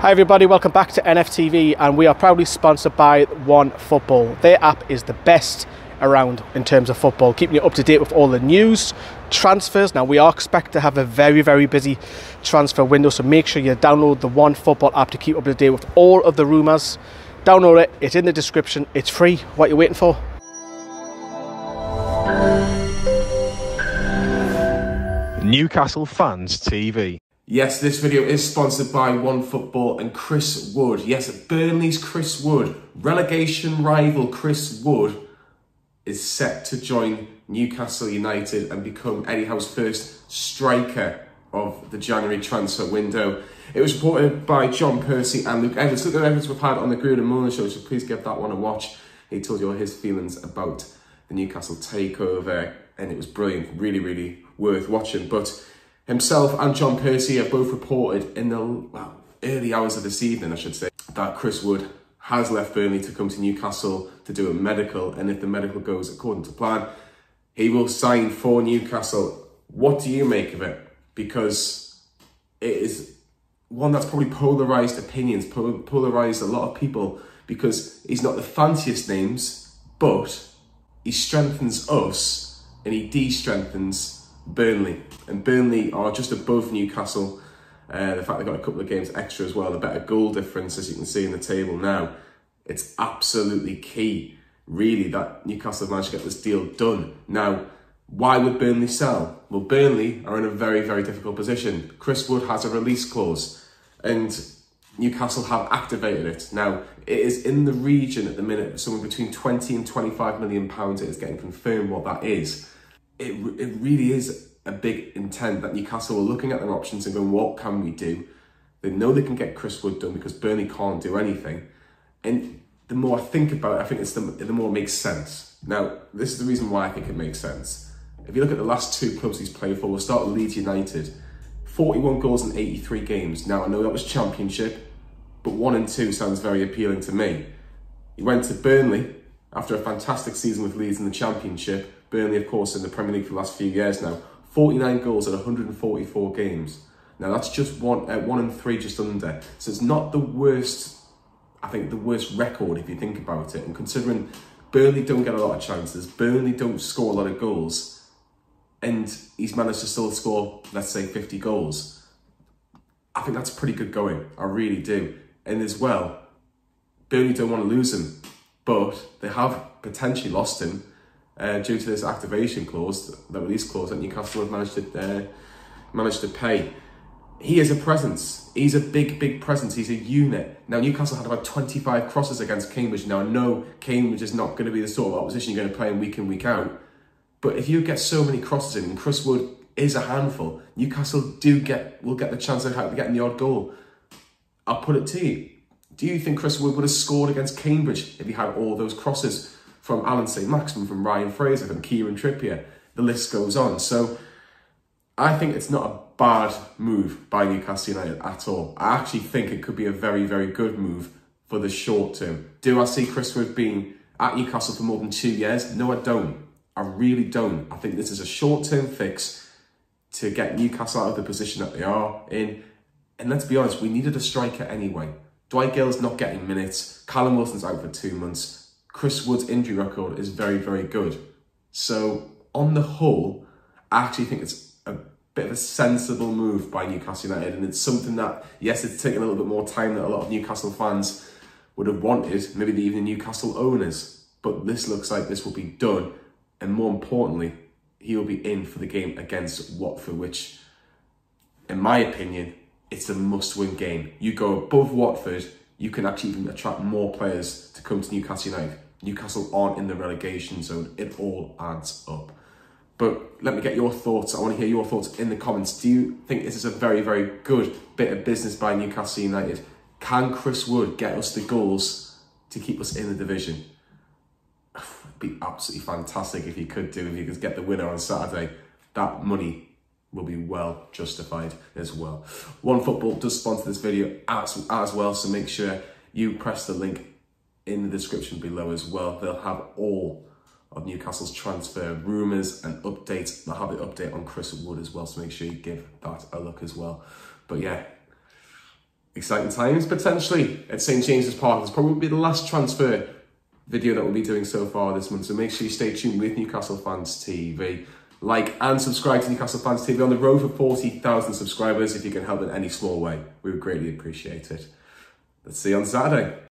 Hi everybody, welcome back to NFTV, and we are proudly sponsored by OneFootball. Their app is the best around in terms of football, keeping you up to date with all the news, transfers. Now we are expected to have a very busy transfer window, so make sure you download the OneFootball app to keep up to date with all of the rumours. Download it, it's in the description, it's free. What are you waiting for? Newcastle Fans TV. Yes, this video is sponsored by OneFootball and Chris Wood. Yes, Burnley's Chris Wood, relegation rival Chris Wood, is set to join Newcastle United and become Eddie Howe's first striker of the January transfer window. It was reported by John Percy and Luke Edwards. Look at the evidence we've had on the Green and Muller show, so please give that one a watch. He told you all his feelings about the Newcastle takeover, and it was brilliant, really worth watching. But himself and John Percy have both reported in the early hours of this evening, I should say, that Chris Wood has left Burnley to come to Newcastle to do a medical, and if the medical goes according to plan, he will sign for Newcastle. What do you make of it? Because it is one that's probably polarised opinions, polarised a lot of people, because he's not the fanciest names, but he strengthens us and he de-strengthens Burnley, and Burnley are just above Newcastle. The fact they've got a couple of games extra as well, a better goal difference, as you can see in the table now. It's absolutely key, really, that Newcastle managed to get this deal done. Now, why would Burnley sell? Well, Burnley are in a very difficult position. Chris Wood has a release clause, and Newcastle have activated it. Now, it is in the region at the minute, somewhere between 20 and 25 million pounds. It is getting confirmed what that is. It really is a big intent that Newcastle are looking at their options and going, what can we do? They know they can get Chris Wood done because Burnley can't do anything. And the more I think about it, I think it's the more it makes sense. Now, this is the reason why I think it makes sense. If you look at the last two clubs he's played for, we'll start with Leeds United. 41 goals in 83 games. Now, I know that was Championship, but 1 and 2 sounds very appealing to me. He went to Burnley after a fantastic season with Leeds in the Championship. Burnley, of course, in the Premier League for the last few years now. 49 goals at 144 games. Now, that's just 1 and 3 just under. So it's not the worst, I think, the worst record if you think about it. And considering Burnley don't get a lot of chances, Burnley don't score a lot of goals, and he's managed to still score, let's say, 50 goals. I think that's pretty good going. I really do. And as well, Burnley don't want to lose him, but they have potentially lost him. Due to this activation clause, the release clause that Newcastle have managed to pay. He is a presence. He's a big presence. He's a unit. Now, Newcastle had about 25 crosses against Cambridge. Now, I know Cambridge is not going to be the sort of opposition you're going to play in, week out. But if you get so many crosses in, and Chris Wood is a handful, Newcastle will get the chance of getting the odd goal. I'll put it to you. Do you think Chris Wood would have scored against Cambridge if he had all those crosses? From Alan Saint-Maximin, from Ryan Fraser, from Kieran Trippier, the list goes on. So I think it's not a bad move by Newcastle United at all. I actually think it could be a very good move for the short term. Do I see Chris Wood being at Newcastle for more than 2 years? No, I don't. I really don't. I think this is a short-term fix to get Newcastle out of the position that they are in. And let's be honest, we needed a striker anyway. Dwight Gill's not getting minutes. Callum Wilson's out for 2 months. Chris Wood's injury record is very good. So, on the whole, I actually think it's a bit of a sensible move by Newcastle United, and it's something that, yes, it's taken a little bit more time than a lot of Newcastle fans would have wanted, maybe even Newcastle owners, but this looks like this will be done, and more importantly, he will be in for the game against Watford, which, in my opinion, it's a must-win game. You go above Watford, you can actually even attract more players to come to Newcastle United. Newcastle aren't in the relegation zone. It all adds up. But let me get your thoughts. I want to hear your thoughts in the comments. Do you think this is a very good bit of business by Newcastle United? Can Chris Wood get us the goals to keep us in the division? It would be absolutely fantastic if he could do, if he could get the winner on Saturday. That money will be well justified as well. OneFootball does sponsor this video as well, so make sure you press the link in the description below as well. They'll have all of Newcastle's transfer rumours and updates. They'll have an update on Chris Wood as well, so make sure you give that a look as well. But yeah, exciting times potentially at St James's Park. It's probably the last transfer video that we'll be doing so far this month, so make sure you stay tuned with Newcastle Fans TV. Like and subscribe to Newcastle Fans TV, on the road for 40,000 subscribers. If you can help in any small way, we would greatly appreciate it. Let's see you on Saturday.